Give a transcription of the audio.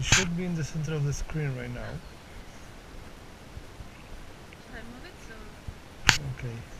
It should be in the center of the screen right now. Should I move it? So? Okay.